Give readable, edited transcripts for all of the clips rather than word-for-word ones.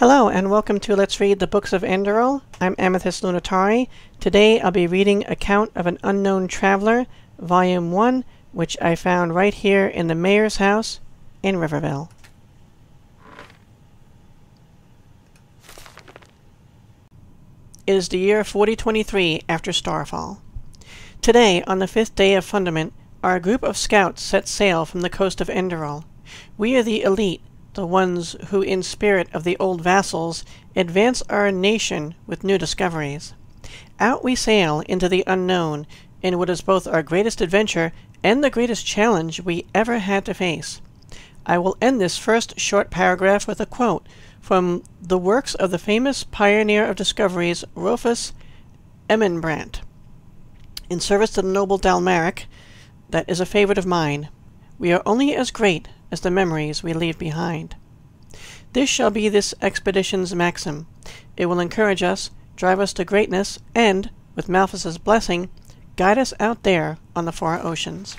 Hello and welcome to Let's Read the Books of Enderal. I'm Amethyst Lunatari. Today I'll be reading Account of an Unknown Traveler, Volume 1, which I found right here in the Mayor's House in Riverville. It is the year 4023 after Starfall. Today, on the 5th day of Fundament, our group of scouts set sail from the coast of Enderal. We are the elite, the ones who, in spirit of the old vassals, advance our nation with new discoveries. Out we sail into the unknown, in what is both our greatest adventure and the greatest challenge we ever had to face. I will end this first short paragraph with a quote from the works of the famous pioneer of discoveries, Rufus Emmenbrandt. In service to the noble Dalmaric, that is a favorite of mine, we are only as great as the memories we leave behind. This shall be this expedition's maxim. It will encourage us, drive us to greatness, and, with Malthus's blessing, guide us out there on the far oceans.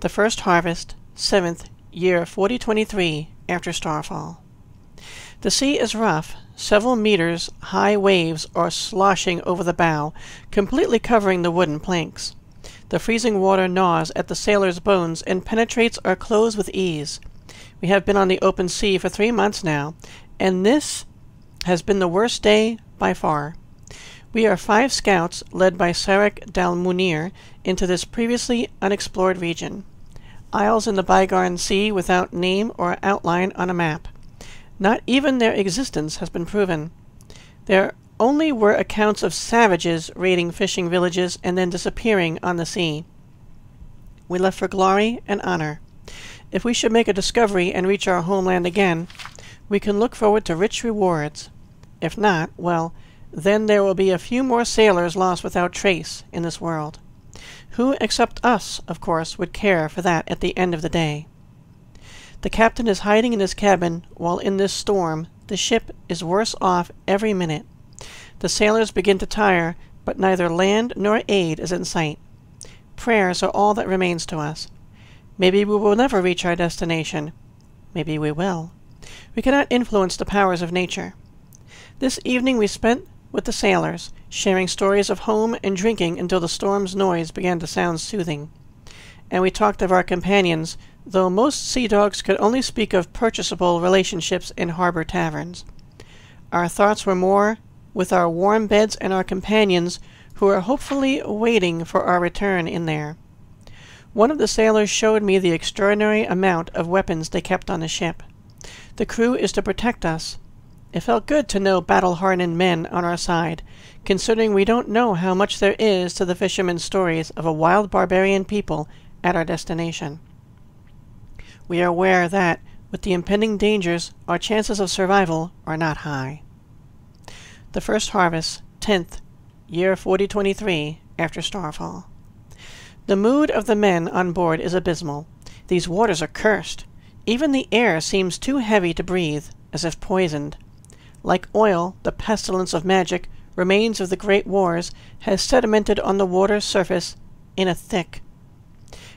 The First Harvest, 7th, year 4023, after Starfall. The sea is rough. Several meters high waves are sloshing over the bow, completely covering the wooden planks. The freezing water gnaws at the sailors' bones and penetrates our clothes with ease. We have been on the open sea for 3 months now, and this has been the worst day by far. We are 5 scouts led by Sarek Dal Munir into this previously unexplored region. Isles in the Bygarn Sea without name or outline on a map. Not even their existence has been proven. There only were accounts of savages raiding fishing villages and then disappearing on the sea. We left for glory and honor. If we should make a discovery and reach our homeland again, we can look forward to rich rewards. If not, well, then there will be a few more sailors lost without trace in this world. Who except us, of course, would care for that at the end of the day? The captain is hiding in his cabin, while in this storm, the ship is worse off every minute. The sailors begin to tire, but neither land nor aid is in sight. Prayers are all that remains to us. Maybe we will never reach our destination. Maybe we will. We cannot influence the powers of nature. This evening we spent with the sailors, sharing stories of home and drinking until the storm's noise began to sound soothing. And we talked of our companions, though most sea dogs could only speak of purchasable relationships in harbor taverns. Our thoughts were more with our warm beds and our companions, who are hopefully waiting for our return in there. One of the sailors showed me the extraordinary amount of weapons they kept on the ship. The crew is to protect us. It felt good to know battle-hardened men on our side, considering we don't know how much there is to the fishermen's stories of a wild barbarian people at our destination. We are aware that, with the impending dangers, our chances of survival are not high. The First Harvest, 10th, year 4023, after Starfall. The mood of the men on board is abysmal. These waters are cursed. Even the air seems too heavy to breathe, as if poisoned. Like oil, the pestilence of magic, remains of the Great Wars, has sedimented on the water's surface in a thick.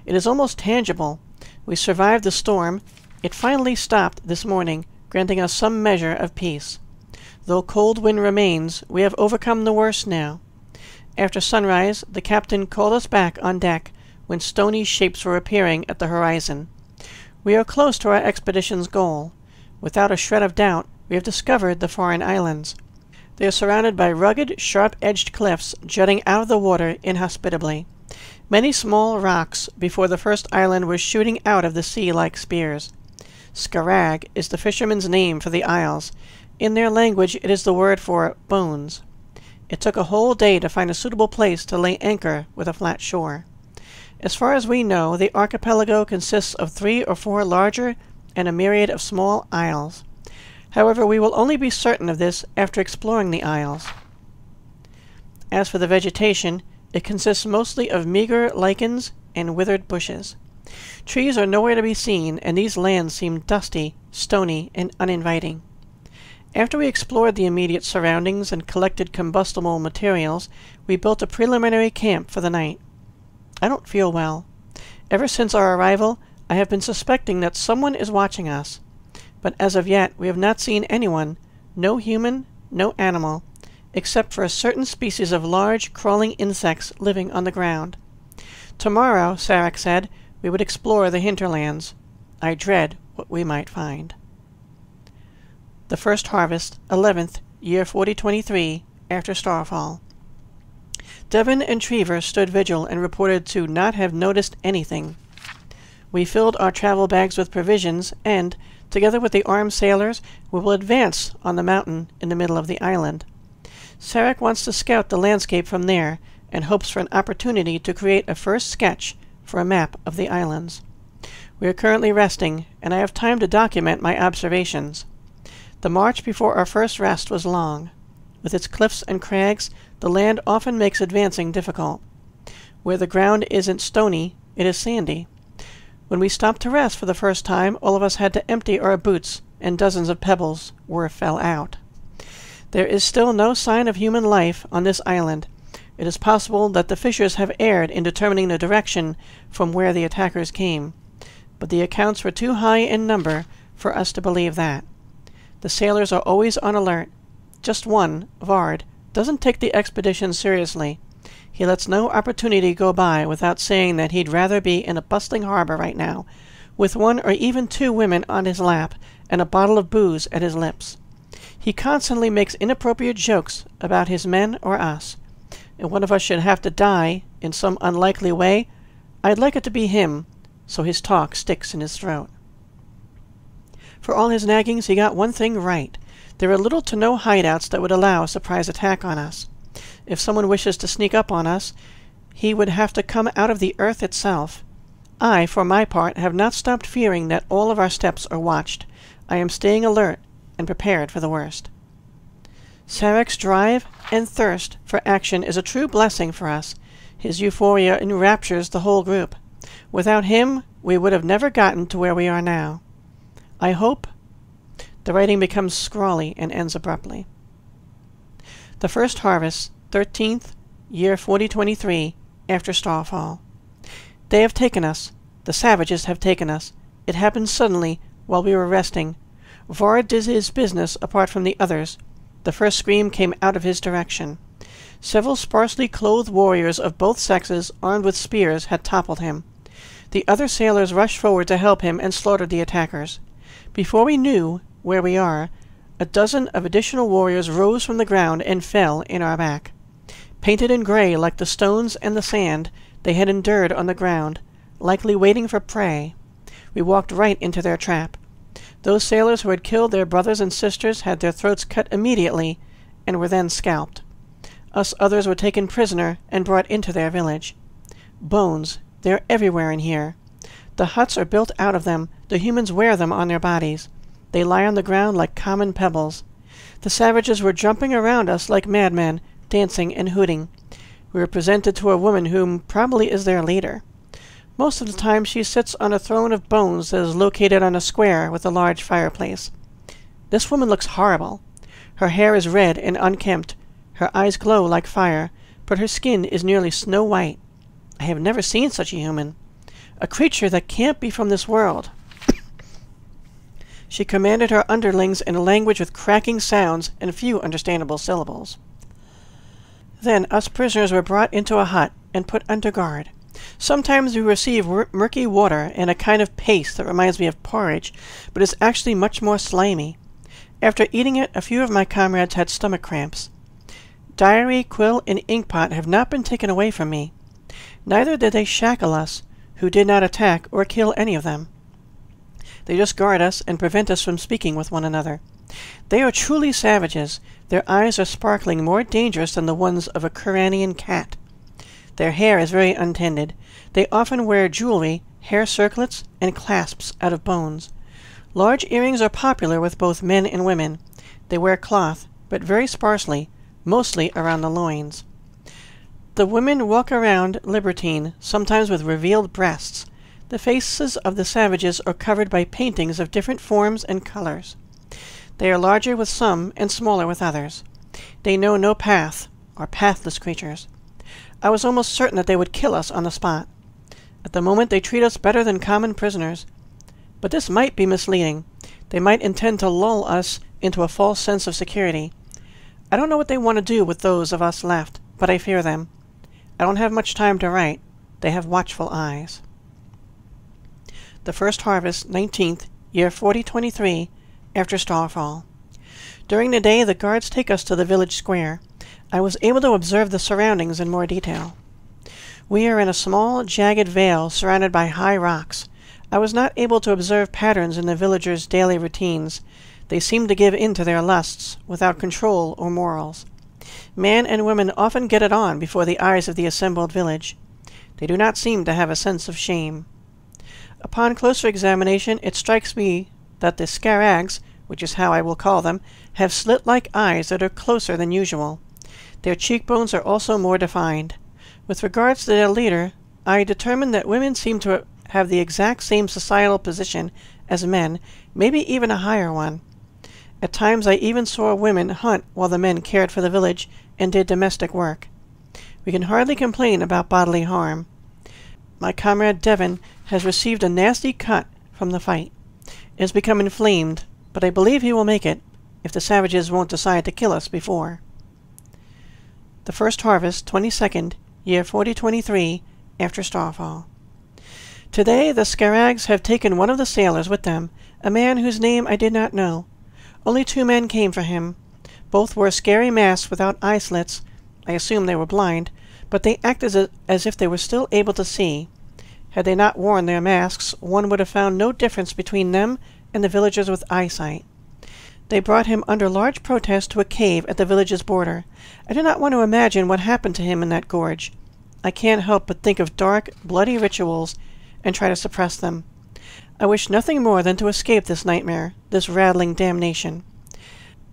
It is almost tangible. We survived the storm. It finally stopped this morning, granting us some measure of peace. Though cold wind remains, we have overcome the worst now. After sunrise, the captain called us back on deck when stony shapes were appearing at the horizon. We are close to our expedition's goal. Without a shred of doubt, we have discovered the foreign islands. They are surrounded by rugged, sharp-edged cliffs jutting out of the water inhospitably. Many small rocks before the first island were shooting out of the sea like spears. Skarag is the fisherman's name for the isles. In their language, it is the word for bones. It took a whole day to find a suitable place to lay anchor with a flat shore. As far as we know, the archipelago consists of 3 or 4 larger and a myriad of small isles. However, we will only be certain of this after exploring the isles. As for the vegetation, it consists mostly of meager lichens and withered bushes. Trees are nowhere to be seen, and these lands seem dusty, stony, and uninviting. After we explored the immediate surroundings and collected combustible materials, we built a preliminary camp for the night. I don't feel well. Ever since our arrival, I have been suspecting that someone is watching us. but as of yet we have not seen anyone, no human, no animal, except for a certain species of large, crawling insects living on the ground. Tomorrow, Sarek said, we would explore the hinterlands. I dread what we might find. The First Harvest, 11th, year 4023, after Starfall. Devon and Trevor stood vigil and reported to not have noticed anything. We filled our travel bags with provisions and, together with the armed sailors, we will advance on the mountain in the middle of the island. Sarek wants to scout the landscape from there and hopes for an opportunity to create a first sketch for a map of the islands. We are currently resting, and I have time to document my observations. The march before our first rest was long. With its cliffs and crags, the land often makes advancing difficult. Where the ground isn't stony, it is sandy. When we stopped to rest for the first time, all of us had to empty our boots, and dozens of pebbles fell out. There is still no sign of human life on this island. It is possible that the fishers have erred in determining the direction from where the attackers came, but the accounts were too high in number for us to believe that. The sailors are always on alert. Just one, Vard, doesn't take the expedition seriously. He lets no opportunity go by without saying that he'd rather be in a bustling harbor right now, with one or even two women on his lap and a bottle of booze at his lips. He constantly makes inappropriate jokes about his men or us. If one of us should have to die in some unlikely way, I'd like it to be him, so his talk sticks in his throat. For all his naggings, he got one thing right. There are little to no hideouts that would allow a surprise attack on us. If someone wishes to sneak up on us, he would have to come out of the earth itself. I, for my part, have not stopped fearing that all of our steps are watched. I am staying alert and prepared for the worst. Sarek's drive and thirst for action is a true blessing for us. His euphoria enraptures the whole group. Without him, we would have never gotten to where we are now. I hope... The writing becomes scrawly and ends abruptly. The First Harvest, 13th, year 4023, after Starfall. They have taken us. The savages have taken us. It happened suddenly while we were resting. Vard did his business apart from the others. The first scream came out of his direction. Several sparsely clothed warriors of both sexes, armed with spears, had toppled him. The other sailors rushed forward to help him and slaughtered the attackers. Before we knew where we are, a dozen of additional warriors rose from the ground and fell in our back. Painted in gray like the stones and the sand, they had endured on the ground, likely waiting for prey. We walked right into their trap. Those sailors who had killed their brothers and sisters had their throats cut immediately, and were then scalped. Us others were taken prisoner and brought into their village. Bones, they're everywhere in here. The huts are built out of them, the humans wear them on their bodies. They lie on the ground like common pebbles. The savages were jumping around us like madmen, dancing and hooting. We were presented to a woman whom probably is their leader. Most of the time she sits on a throne of bones that is located on a square with a large fireplace. This woman looks horrible. Her hair is red and unkempt. Her eyes glow like fire, but her skin is nearly snow white. I have never seen such a human. A creature that can't be from this world. She commanded her underlings in a language with cracking sounds and few understandable syllables. Then us prisoners were brought into a hut and put under guard. Sometimes we receive murky water and a kind of paste that reminds me of porridge, but is actually much more slimy. After eating it, a few of my comrades had stomach cramps. Diary, quill, and inkpot have not been taken away from me. Neither did they shackle us, who did not attack or kill any of them. They just guard us and prevent us from speaking with one another. They are truly savages. Their eyes are sparkling more dangerous than the ones of a Kuranian cat. Their hair is very untended. They often wear jewelry, hair circlets, and clasps out of bones. Large earrings are popular with both men and women. They wear cloth, but very sparsely, mostly around the loins. The women walk around libertine, sometimes with revealed breasts. The faces of the savages are covered by paintings of different forms and colors. They are larger with some and smaller with others. They know no path, are pathless creatures. I was almost certain that they would kill us on the spot. At the moment they treat us better than common prisoners. But this might be misleading. They might intend to lull us into a false sense of security. I don't know what they want to do with those of us left, but I fear them. I don't have much time to write. They have watchful eyes. The First Harvest, 19th, year 4023, after Starfall. During the day, the guards take us to the village square. I was able to observe the surroundings in more detail. We are in a small, jagged vale surrounded by high rocks. I was not able to observe patterns in the villagers' daily routines. They seem to give in to their lusts, without control or morals. Men and women often get it on before the eyes of the assembled village. They do not seem to have a sense of shame. Upon closer examination, it strikes me that the Skarags, which is how I will call them, have slit-like eyes that are closer than usual. Their cheekbones are also more defined. With regards to their leader, I determined that women seem to have the exact same societal position as men, maybe even a higher one. At times I even saw women hunt while the men cared for the village and did domestic work. We can hardly complain about bodily harm. My comrade Devon has received a nasty cut from the fight. It has become inflamed, but I believe he will make it, if the savages won't decide to kill us before. The First Harvest, 22nd, year 4023, after Starfall. Today the Skarags have taken one of the sailors with them, a man whose name I did not know. Only two men came for him. Both wore scary masks without eye slits. I assume they were blind, but they acted as if they were still able to see. Had they not worn their masks, one would have found no difference between them and the villagers with eyesight. They brought him under large protest to a cave at the village's border. I do not want to imagine what happened to him in that gorge. I can't help but think of dark, bloody rituals and try to suppress them. I wish nothing more than to escape this nightmare, this rattling damnation.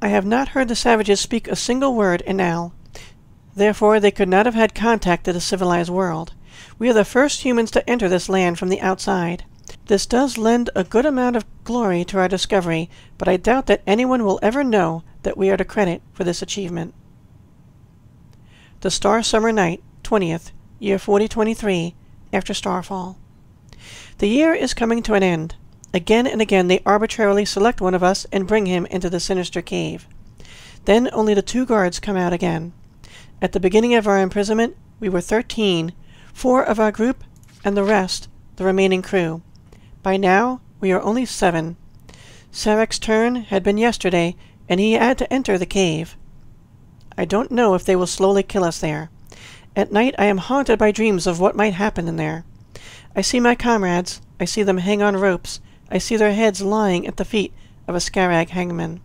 I have not heard the savages speak a single word Inal. Therefore they could not have had contact with the civilized world. We are the first humans to enter this land from the outside. This does lend a good amount of glory to our discovery, but I doubt that anyone will ever know that we are to credit for this achievement. The Star Summer Night, 20th, year 4023, after Starfall. The year is coming to an end. Again and again they arbitrarily select one of us and bring him into the sinister cave. Then only the two guards come out again. At the beginning of our imprisonment, we were 13, 4 of our group, and the rest, the remaining crew. By now, we are only 7. Sarek's turn had been yesterday, and he had to enter the cave. I don't know if they will slowly kill us there. At night I am haunted by dreams of what might happen in there. I see my comrades, I see them hang on ropes, I see their heads lying at the feet of a Skarag hangman.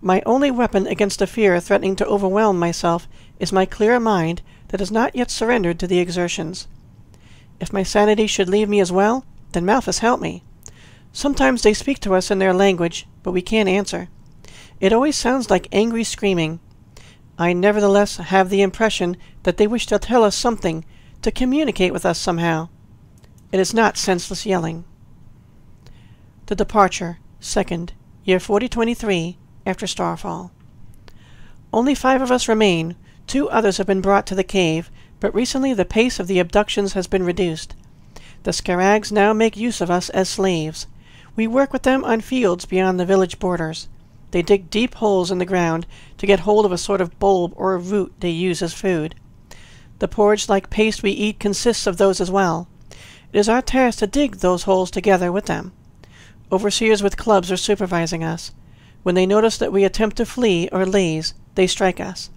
My only weapon against a fear threatening to overwhelm myself is my clear mind that has not yet surrendered to the exertions. If my sanity should leave me as well, then Malthus help me. Sometimes they speak to us in their language, but we can't answer. It always sounds like angry screaming. I nevertheless have the impression that they wish to tell us something, to communicate with us somehow. It is not senseless yelling. The Departure, 2nd, year 4023, after Starfall. Only 5 of us remain. 2 others have been brought to the cave, but recently the pace of the abductions has been reduced. The Skarags now make use of us as slaves. We work with them on fields beyond the village borders. They dig deep holes in the ground to get hold of a sort of bulb or root they use as food. The porridge-like paste we eat consists of those as well. It is our task to dig those holes together with them. Overseers with clubs are supervising us. When they notice that we attempt to flee or laze, they strike us.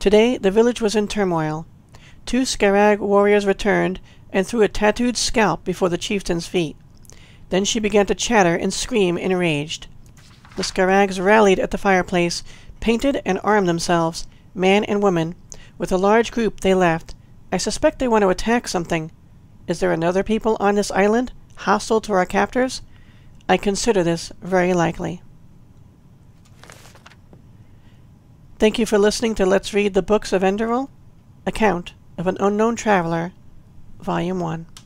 Today the village was in turmoil. 2 Skarag warriors returned and threw a tattooed scalp before the chieftain's feet. Then she began to chatter and scream enraged. The Skarags rallied at the fireplace, painted and armed themselves, man and woman. With a large group they left. I suspect they want to attack something. Is there another people on this island, hostile to our captors? I consider this very likely. Thank you for listening to Let's Read the Books of Enderal, Account of an Unknown Traveler, Volume 1.